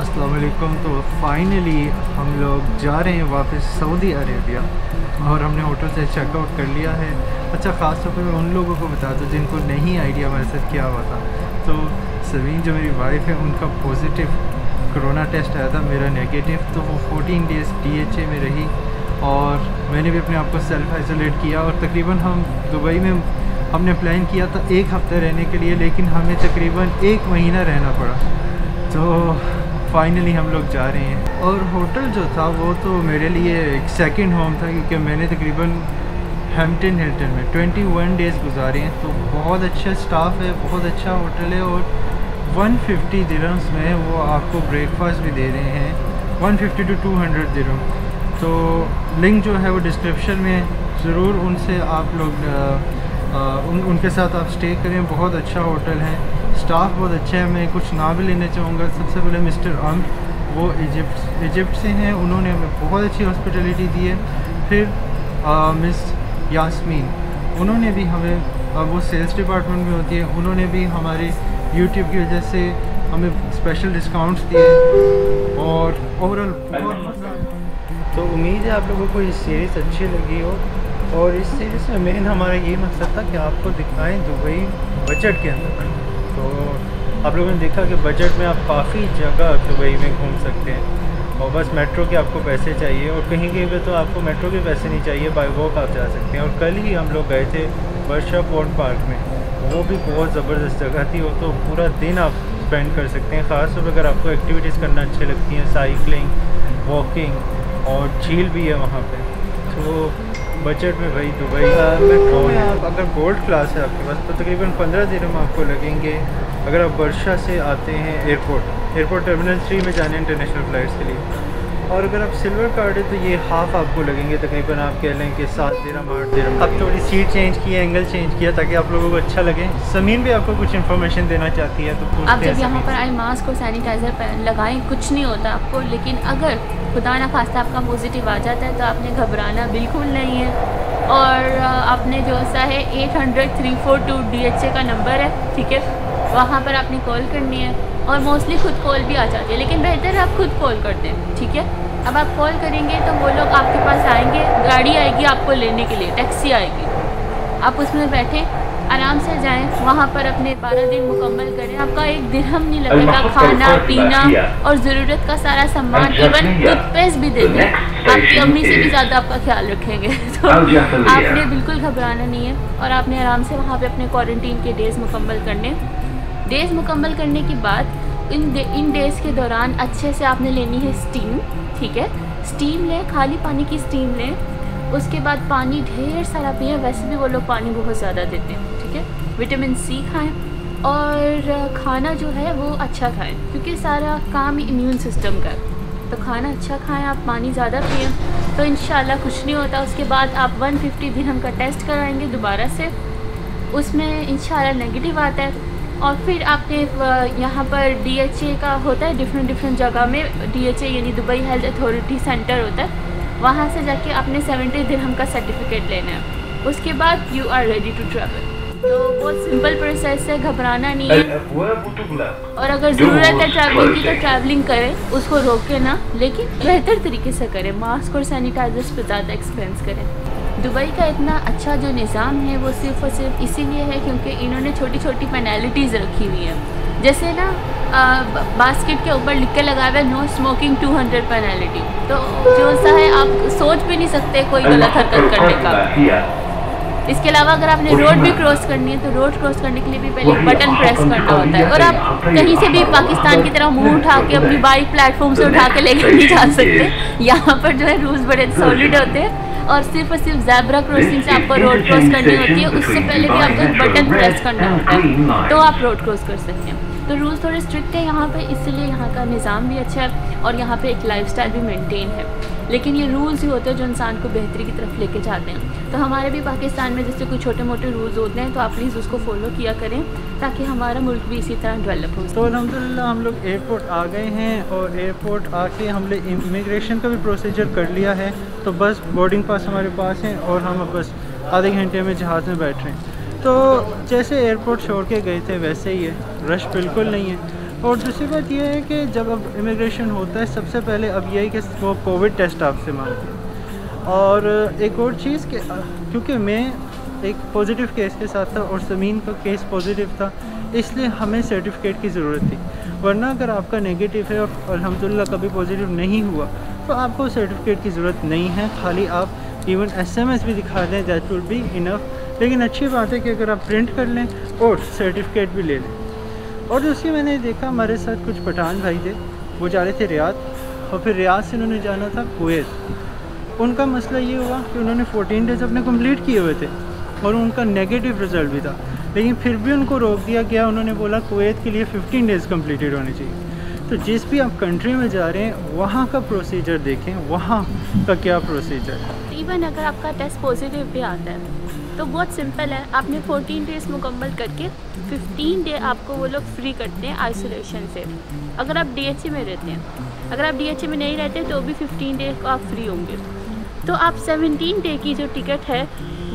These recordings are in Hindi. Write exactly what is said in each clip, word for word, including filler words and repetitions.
अस्सलाम वालेकुम। तो फाइनली हम लोग जा रहे हैं वापस सऊदी अरेबिया और हमने होटल से चेकआउट कर लिया है। अच्छा, ख़ास तौर पर मैं उन लोगों को बता दूँ जिनको नहीं आइडिया मेरे साथ क्या हुआ था। तो सवीन जो मेरी वाइफ है उनका पॉजिटिव कोरोना टेस्ट आया था, मेरा नेगेटिव। तो वो fourteen days D H A में रही और मैंने भी अपने आप को सेल्फ आइसोलेट किया और तकरीबन हम दुबई में हमने प्लान किया था एक हफ़्ते रहने के लिए, लेकिन हमें तकरीबन एक महीना रहना पड़ा। तो फाइनली हम लोग जा रहे हैं और होटल जो था वो तो मेरे लिए एक सेकेंड होम था, क्योंकि मैंने तकरीबन हैम्पटन हिल्टन में इक्कीस डेज़ गुजारे हैं। तो बहुत अच्छा स्टाफ है, बहुत अच्छा होटल है और एक सौ पचास दिरहम्स में वो आपको ब्रेकफास्ट भी दे रहे हैं, एक सौ पचास टू दो सौ दिरहम। तो लिंक जो है वो डिस्क्रिप्शन में, ज़रूर उनसे आप लोग आ, आ, उन उनके साथ आप स्टे करें। बहुत अच्छा होटल है, स्टाफ बहुत अच्छा है। मैं कुछ नाम भी लेना चाहूँगा। सबसे पहले मिस्टर अम, वो इजिप्ट इजिप्ट से हैं, उन्होंने हमें बहुत अच्छी हॉस्पिटलिटी दी है। फिर आ, मिस यास्मीन, उन्होंने भी हमें आ, वो सेल्स डिपार्टमेंट में होती है, उन्होंने भी हमारे यूट्यूब की वजह से हमें स्पेशल डिस्काउंट्स दिए और ओवरऑल बहुत। तो उम्मीद है आप लोगों को ये सीरीज़ अच्छी लगी हो और इस सीरीज़ में मेन हमारा ये मकसद था कि आपको दिखाएं दुबई बजट के अंदर। तो आप लोगों ने देखा कि बजट में आप काफ़ी जगह दुबई में घूम सकते हैं और बस मेट्रो के आपको पैसे चाहिए और कहीं कहीं पर तो आपको मेट्रो के पैसे नहीं चाहिए, बाय वॉक आप जा सकते हैं। और कल ही हम लोग गए थे बर्शा पॉन्ड पार्क में, वो भी बहुत ज़बरदस्त जगह थी। वो तो पूरा दिन आप स्पेंड कर सकते हैं, ख़ासतौर पर अगर आपको एक्टिविटीज़ करना अच्छी लगती हैं, साइकिलिंग, वॉकिंग और झील भी है वहाँ पे। तो बजट में भाई दुबई मेट्रो में आप अगर गोल्ड क्लास है आपके पास तो तकरीबन पंद्रह दिरहम आपको लगेंगे। अगर आप बर्शा से आते हैं एयरपोर्ट एयरपोर्ट टर्मिनल थ्री में जाने इंटरनेशनल फ्लाइट्स के लिए, और अगर आप सिल्वर कार्ड है तो ये हाफ़ आपको लगेंगे, तकरीबन आप कह लें कि सात दिरहम आठ दिरहम। अब थोड़ी सीट चेंज की है, एंगल चेंज किया ताकि आप लोगों को अच्छा लगे। समीन भी आपको कुछ इन्फॉर्मेशन देना चाहती है। तो आप जब यहाँ पर आए मास्क और सैनिटाइज़र लगाएँ, कुछ नहीं होता आपको, लेकिन अगर खुदा ना खास्ता आपका पॉजिटिव आ जाता है तो आपने घबराना बिल्कुल नहीं है। और आपने जो सा है eight hundred three four two D H A का नंबर है, ठीक है, वहाँ पर आपने कॉल करनी है और मोस्टली खुद कॉल भी आ जाती है, लेकिन बेहतर है आप खुद कॉल कर दें, ठीक है। अब आप कॉल करेंगे तो वो लोग आपके पास आएंगे, गाड़ी आएगी आपको लेने के लिए, टैक्सी आएगी, आप उसमें बैठें, आराम से जाएं, वहाँ पर अपने बारह दिन मुकम्मल करें। आपका एक दिरहम नहीं लगेगा, खाना पीना और ज़रूरत का सारा सामान, इवन टूथपेस्ट भी देंगे, आपकी अम्मी से भी ज़्यादा आपका ख्याल रखेंगे। तो आपने बिल्कुल घबराना नहीं है और आपने आराम से वहाँ पे अपने क्वारंटीन के डेज़ मुकम्मल करने डेज़ मुकम्मल करने के बाद इन दे, इन डेज़ के दौरान अच्छे से आपने लेनी है स्टीम, ठीक है। स्टीम लें, खाली पानी की स्टीम लें, उसके बाद पानी ढेर सारा पिए, वैसे भी वो लोग पानी बहुत ज़्यादा देते हैं, ठीक है। विटामिन सी खाएं और खाना जो है वो अच्छा खाएं, क्योंकि सारा काम इम्यून सिस्टम का है। तो खाना अच्छा खाएं, आप पानी ज़्यादा पिएं, तो इंशाल्लाह कुछ नहीं होता। उसके बाद आप एक सौ पचास दिरहम का टेस्ट कराएंगे दोबारा से, उसमें इंशाल्लाह नेगेटिव आता है। और फिर आपने यहाँ पर डी एच ए का होता है, डिफरेंट डिफरेंट जगह में डी एच ए यानी दुबई हेल्थ अथॉरिटी सेंटर होता है, वहाँ से जाके आपने सत्तर दिरहम का सर्टिफिकेट लेना है। उसके बाद you are ready to travel. तो बहुत सिंपल प्रोसेस है, घबराना नहीं है। और अगर ज़रूरत है ट्रैवलिंग की तो ट्रैवलिंग करें, उसको रोके ना, लेकिन बेहतर तरीके से करें, मास्क और सैनिटाइजर्स पर ज़्यादा एक्सपेंस करें। दुबई का इतना अच्छा जो निज़ाम है वो सिर्फ और सिर्फ इसीलिए है क्योंकि इन्होंने छोटी छोटी पेनाल्टीज़ रखी हुई हैं, जैसे ना आ, बास्केट के ऊपर लिख के लगाया हुआ है no smoking two hundred penalty. तो जो सा है आप सोच भी नहीं सकते कोई गलत हरकत करने का। इसके अलावा अगर आपने रोड भी क्रॉस करनी है तो रोड क्रॉस करने के लिए भी पहले बटन प्रेस करना होता है, और आप कहीं से भी पाकिस्तान की तरह मुंह उठा के अपनी बाइक प्लेटफॉर्म से उठा के लेकर नहीं जा सकते। यहाँ पर जो है रूल्स बड़े सॉलिड होते हैं और सिर्फ और सिर्फ जैबरा क्रॉसिंग से आपको रोड क्रॉस करनी होती है, उससे पहले भी आपको बटन प्रेस करना होता है, तो आप रोड क्रॉस कर सकते हैं। तो रूल्स थोड़े स्ट्रिक्ट हैं यहाँ पे, इसलिए यहाँ का निज़ाम भी अच्छा है और यहाँ पे एक लाइफस्टाइल भी मेंटेन है। लेकिन ये रूल्स ही होते हैं जो इंसान को बेहतरी की तरफ लेके जाते हैं। तो हमारे भी पाकिस्तान में जैसे कोई छोटे मोटे रूल्स होते हैं तो आप प्लीज़ उसको फॉलो किया करें ताकि हमारा मुल्क भी इसी तरह डेवलप हो। तो अल्हम्दुलिल्लाह हम लोग एयरपोर्ट आ गए हैं और एयरपोर्ट आके हमने इमिग्रेशन का भी प्रोसीजर कर लिया है। तो बस बोर्डिंग पास हमारे पास है और हम बस आधे घंटे में जहाज़ में बैठ रहे हैं। तो जैसे एयरपोर्ट छोड़ के गए थे वैसे ही है, रश बिल्कुल नहीं है। और दूसरी बात यह है कि जब अब इमिग्रेशन होता है सबसे पहले अब यही कि वो कोविड टेस्ट आपसे मांगते हैं। और एक और चीज़ कि क्योंकि मैं एक पॉजिटिव केस के साथ था और ज़मीन का केस पॉजिटिव था, इसलिए हमें सर्टिफिकेट की ज़रूरत थी। वरना अगर आपका नेगेटिव है और अल्हम्दुलिल्लाह कभी पॉजिटिव नहीं हुआ तो आपको सर्टिफिकेट की ज़रूरत नहीं है, खाली आप इवन एसएमएस भी दिखा दें दैट विल बी इनफ। लेकिन अच्छी बात है कि अगर आप प्रिंट कर लें और सर्टिफिकेट भी ले लें। और दूसरी मैंने देखा हमारे साथ कुछ पठान भाई थे, वो जा रहे थे रियाद और फिर रियाद से उन्होंने जाना था कुवैत। उनका मसला ये हुआ कि उन्होंने फोर्टीन डेज़ अपने कंप्लीट किए हुए थे और उनका नेगेटिव रिज़ल्ट भी था, लेकिन फिर भी उनको रोक दिया गया। उन्होंने बोला कुवैत के लिए फिफ्टीन डेज़ कंप्लीटेड होने चाहिए। तो जिस भी आप कंट्री में जा रहे हैं वहाँ का प्रोसीजर देखें, वहाँ का क्या प्रोसीजर है। इवन अगर आपका टेस्ट पॉजिटिव भी आता है तो बहुत सिंपल है, आपने फोर्टीन डेज़ मुकम्मल करके फिफ्टीन डे आपको वो लोग फ्री करते हैं आइसोलेशन से, अगर आप डीएचए में रहते हैं। अगर आप डीएचए में नहीं रहते तो भी फिफ्टीन डे को आप फ्री होंगे, तो आप सेवनटीन डे की जो टिकट है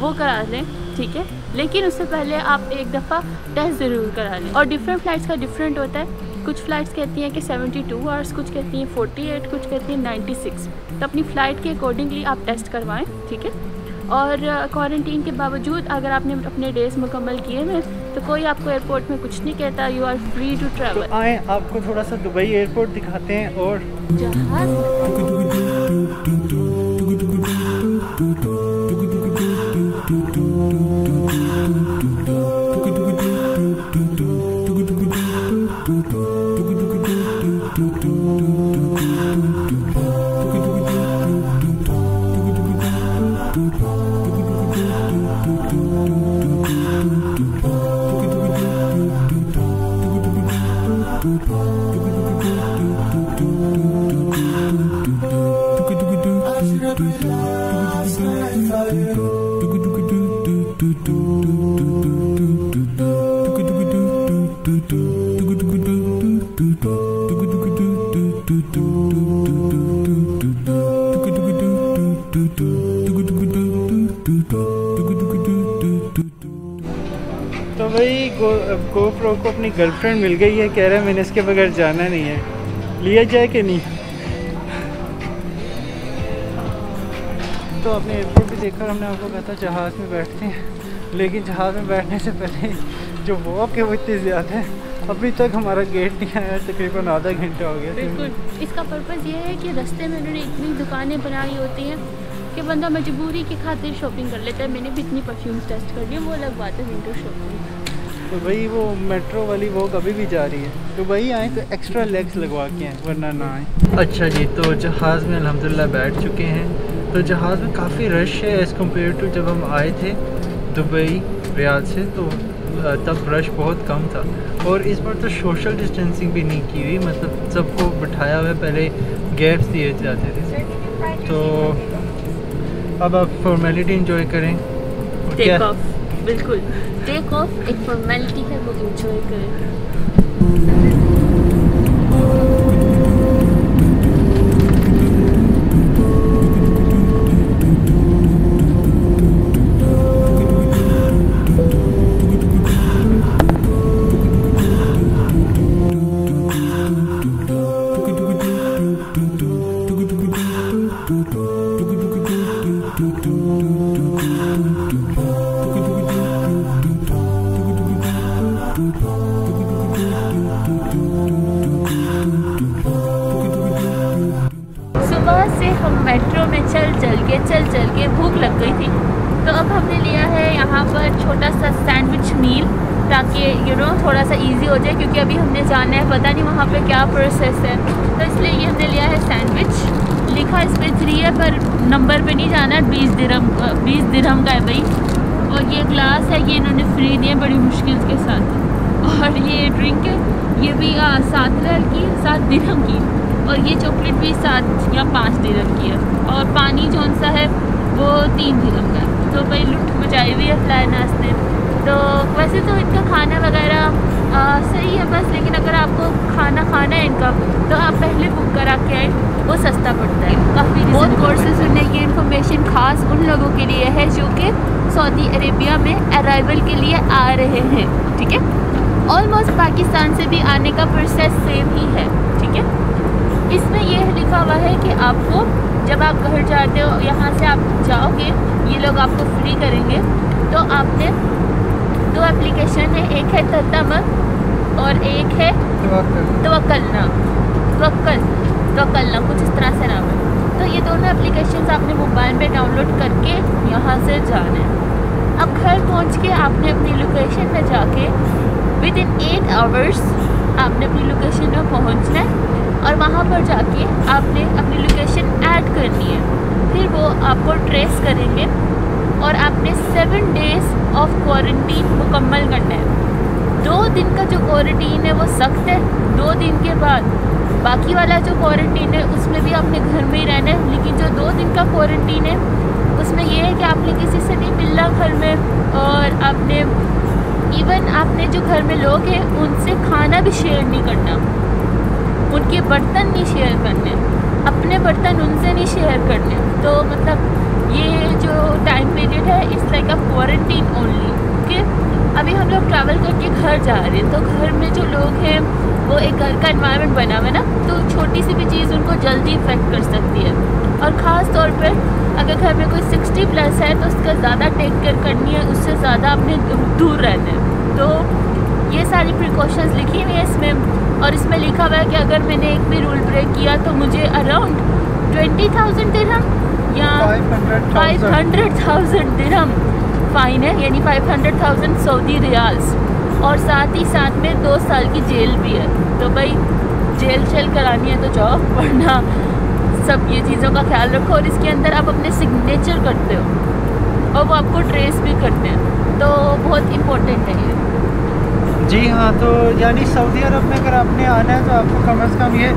वो करा लें, ठीक है। लेकिन उससे पहले आप एक दफ़ा टेस्ट ज़रूर करा लें। और डिफरेंट फ्लाइट्स का डिफरेंट होता है, कुछ फ़्लाइट्स कहती हैं कि सेवेंटी टू आवर्स, कुछ कहती हैं फोर्टी एट, कुछ कहती हैं नाइन्टी सिक्स। तो अपनी फ़्लाइट के अकॉर्डिंगली आप टेस्ट करवाएं, ठीक है। और क्वारंटीन के बावजूद अगर आपने अपने डेज मुकम्मल किए हैं तो कोई आपको एयरपोर्ट में कुछ नहीं कहता, you are free to travel. तो आए आपको थोड़ा सा दुबई एयरपोर्ट दिखाते हैं। और गोप्रो को अपनी गर्लफ्रेंड मिल गई है, कह रहा है मैंने इसके बगैर जाना नहीं है, लिया जाए कि नहीं। तो अपने एयरपोर्ट भी देखा, हमने आपको कहा था जहाज़ में बैठते हैं, लेकिन जहाज़ में बैठने से पहले जो वॉक है वो इतनी ज़्यादा है, अभी तक हमारा गेट नहीं आया, तकरीबन आधा घंटा हो गया। बिल्कुल, इसका पर्पज़ ये है कि रास्ते में उन्होंने इतनी दुकानें बनाई होती हैं कि बंदा मजबूरी की खातिर शॉपिंग कर लेता है। मैंने भी इतनी परफ्यूम्स टेस्ट कर ली, वो अलग बात है विंडो शॉपिंग। तो भाई वो मेट्रो वाली वो कभी भी जा रही है, तो भाई आए तो एक्स्ट्रा लेग्स लगवा के आए वरना ना आए। अच्छा जी, तो जहाज़ में अल्हम्दुलिल्लाह बैठ चुके हैं। तो जहाज़ में काफ़ी रश है एज़ कम्पेयर टू जब हम आए थे दुबई रियाद से, तो तब रश बहुत कम था। और इस बार तो सोशल डिस्टेंसिंग भी नहीं की हुई, मतलब सबको बिठाया हुआ, पहले गैप्स दिए जाते थे। तो अब आप फॉर्मेलिटी इंजॉय करें। क्या बिल्कुल टेक ऑफ एक फॉर्मेलिटी है, वो इंजॉय करें। बीस दिरहम का है भाई, और ये ग्लास है, ये इन्होंने फ्री दिए बड़ी मुश्किल के साथ। और ये ड्रिंक है, ये भी सात रियाल की, सात दिरहम की। और ये चॉकलेट भी सात या पाँच दिरहम की है, और पानी जौन सा है वो तीन दिरहम का। तो भाई लुट मचाई हुई है फ्लाई नाश्ते। तो वैसे तो इनका खाना वगैरह सही है बस, लेकिन अगर आपको खाना खाना है इनका तो आप पहले बुक करा के आए, वो सस्ता पड़ता है काफ़ी। बहुत गौर से सुनने की इन्फॉर्मेशन खास उन लोगों के लिए है जो कि सऊदी अरेबिया में अराइवल के लिए आ रहे हैं, ठीक है। ऑलमोस्ट पाकिस्तान से भी आने का प्रोसेस सेम ही है, ठीक है। इसमें यह लिखा हुआ है कि आपको जब आप घर जाते हो, यहाँ से आप जाओगे, ये लोग आपको फ्री करेंगे। तो आपने दो एप्लीकेशन है, एक है ततम और एक है तवक्कलना, तवक्कल तवक्कलना कुछ इस तरह से नाम है। तो ये दोनों एप्लीकेशंस आपने मोबाइल में डाउनलोड करके यहाँ से जाना है। अब घर पहुँच के आपने अपनी लोकेशन में जाके विद इन एट आवर्स आपने अपनी लोकेशन में पहुँचना है और वहाँ पर जाके आपने अपनी लोकेशन ऐड करनी है। फिर वो आपको ट्रेस करेंगे और आपने सेवन डेज़ ऑफ क्वारंटीन मुकम्मल करना है। दो दिन का जो क्वारंटीन है वो सख्त है, दो दिन के बाद बाकी वाला जो क्वारंटीन है उसमें भी आपने घर में ही रहना है। लेकिन जो दो दिन का क्वारंटीन है उसमें यह है कि आपने किसी से नहीं मिलना घर में, और आपने इवन आपने जो घर में लोग हैं उनसे खाना भी शेयर नहीं करना, उनके बर्तन नहीं शेयर करने, अपने बर्तन उनसे नहीं शेयर करने। तो मतलब ये जो टाइम पीरियड है it's like a quarantine only, okay. अभी हम लोग ट्रैवल करके घर जा रहे हैं, तो घर में जो लोग हैं वो एक घर का एनवायरनमेंट बना हुआ है ना, तो छोटी सी भी चीज़ उनको जल्दी इफेक्ट कर सकती है। और ख़ास तौर पर अगर घर में कोई सिक्सटी प्लस है तो उसका ज़्यादा टेक केयर करनी है, उससे ज़्यादा अपने दूर रहना है। तो ये सारी प्रिकॉशंस लिखी हुई है इसमें, और इसमें लिखा हुआ है कि अगर मैंने एक भी रूल ब्रेक किया तो मुझे अराउंड ट्वेंटी थाउजेंड दिरहम या five hundred thousand dirham fine है, यानी five hundred thousand Saudi riyals, और साथ ही साथ में दो साल की जेल भी है। तो भाई जेल शेल करानी है तो जाओ, वरना सब ये चीज़ों का ख्याल रखो। और इसके अंदर आप अपने सिग्नेचर करते हो और वो आपको ट्रेस भी करते हैं, तो बहुत इम्पोर्टेंट है ये, जी हाँ। तो यानी सऊदी अरब में अगर आपने आना है तो आपको कम से कम ये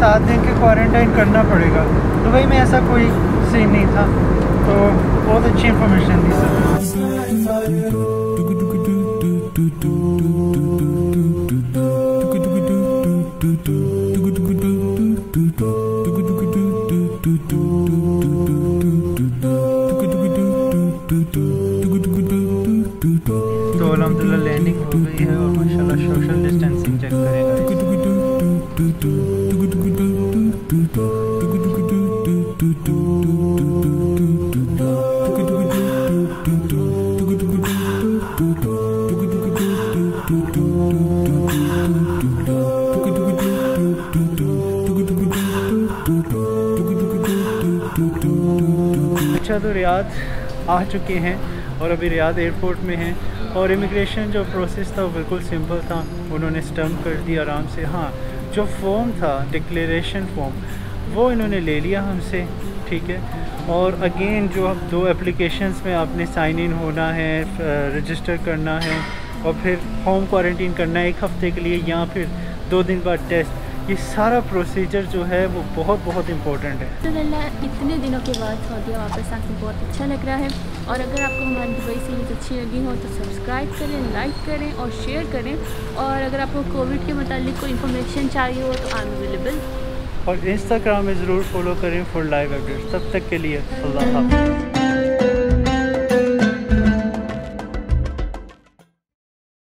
सात दिन के क्वारंटाइन करना पड़ेगा। दुबई में ऐसा कोई सीन नहीं था, तो बहुत अच्छी इन्फॉर्मेशन दी सर। तो अलहमदुलिल्लाह लैंडिंग हो गई है। सोशल डिस्टेंसिंग चेक करेगा। अच्छा, तो रियाद आ चुके हैं और अभी रियाद एयरपोर्ट में हैं, और इमिग्रेशन जो प्रोसेस था वो बिल्कुल सिंपल था। उन्होंने स्टम्प कर दिया आराम से। हाँ, जो फॉर्म था डिक्लेरेशन फॉर्म वो इन्होंने ले लिया हमसे, ठीक है। और अगेन जो अब दो एप्लीकेशंस में आपने साइन इन होना है, रजिस्टर करना है, और फिर होम क्वारंटीन करना है एक हफ़्ते के लिए, या फिर दो दिन बाद टेस्ट। ये सारा प्रोसीजर जो है वो बहुत बहुत इम्पोर्टेंट है। अल्हम्दुलिल्लाह इतने दिनों के बाद सऊदी वापस आके बहुत अच्छा लग रहा है। और अगर आपको हमारी दुबई सीरीज़ अच्छी लगी हो तो सब्सक्राइब करें, लाइक करें और शेयर करें। और अगर आपको कोविड के मतलब कोई इन्फॉर्मेशन चाहिए हो तो आई एम अवेलेबल। और इंस्टाग्राम में ज़रूर फॉलो करें फॉर लाइव अपडेट। तब तक के लिए अल्लाह हाफ़िज़।